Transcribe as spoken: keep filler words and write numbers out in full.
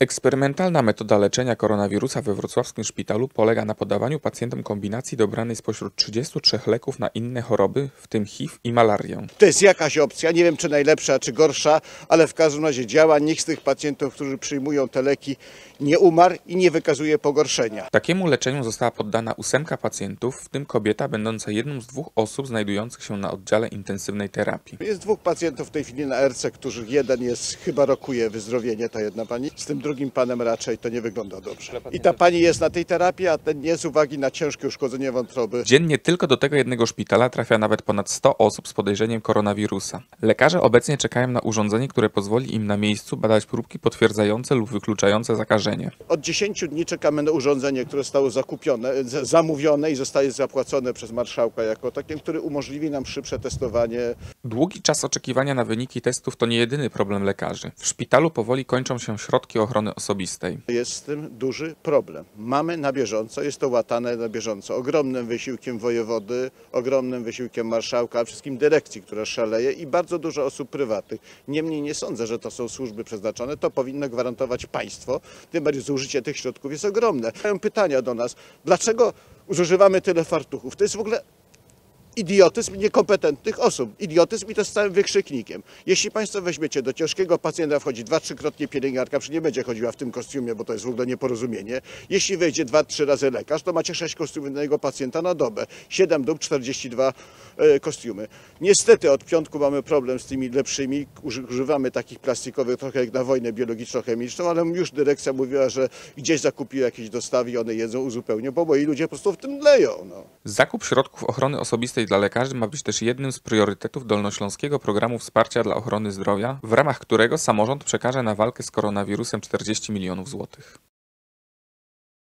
Eksperymentalna metoda leczenia koronawirusa we wrocławskim szpitalu polega na podawaniu pacjentom kombinacji dobranej spośród trzydziestu trzech leków na inne choroby, w tym H I V i malarię. To jest jakaś opcja, nie wiem czy najlepsza, czy gorsza, ale w każdym razie działa. Nikt z tych pacjentów, którzy przyjmują te leki, nie umarł i nie wykazuje pogorszenia. Takiemu leczeniu została poddana ósemka pacjentów, w tym kobieta będąca jedną z dwóch osób znajdujących się na oddziale intensywnej terapii. Jest dwóch pacjentów w tej chwili na R C, których jeden jest, chyba rokuje wyzdrowienie, ta jedna pani. Z tym drugim panem raczej to nie wygląda dobrze. I ta pani jest na tej terapii, a ten nie z uwagi na ciężkie uszkodzenie wątroby. Dziennie tylko do tego jednego szpitala trafia nawet ponad sto osób z podejrzeniem koronawirusa. Lekarze obecnie czekają na urządzenie, które pozwoli im na miejscu badać próbki potwierdzające lub wykluczające zakażenie. Od dziesięciu dni czekamy na urządzenie, które zostało zakupione, zamówione i zostaje zapłacone przez marszałka jako takie, który umożliwi nam szybsze testowanie. Długi czas oczekiwania na wyniki testów to nie jedyny problem lekarzy. W szpitalu powoli kończą się środki ochrony osobistej. Jest z tym duży problem. Mamy na bieżąco, jest to łatane na bieżąco, ogromnym wysiłkiem wojewody, ogromnym wysiłkiem marszałka, a wszystkim dyrekcji, która szaleje i bardzo dużo osób prywatnych. Niemniej nie sądzę, że to są służby przeznaczone, to powinno gwarantować państwo, tym bardziej zużycie tych środków jest ogromne. Mają pytania do nas, dlaczego zużywamy tyle fartuchów? To jest w ogóle idiotyzm niekompetentnych osób. Idiotyzm i to z całym wykrzyknikiem. Jeśli państwo weźmiecie do ciężkiego pacjenta, wchodzi dwa, trzykrotnie pielęgniarka, przecież nie będzie chodziła w tym kostiumie, bo to jest w ogóle nieporozumienie. Jeśli wejdzie dwa, trzy razy lekarz, to macie sześć kostiumów na jego pacjenta na dobę. siedem dób, czterdzieści dwa e, kostiumy. Niestety od piątku mamy problem z tymi lepszymi. Używamy takich plastikowych trochę jak na wojnę biologiczno-chemiczną, ale już dyrekcja mówiła, że gdzieś zakupiła jakieś dostawy i one jedzą uzupełnią, bo moi ludzie po prostu w tym leją. No. Zakup środków ochrony osobistej dla lekarzy ma być też jednym z priorytetów dolnośląskiego programu wsparcia dla ochrony zdrowia, w ramach którego samorząd przekaże na walkę z koronawirusem czterdzieści milionów złotych.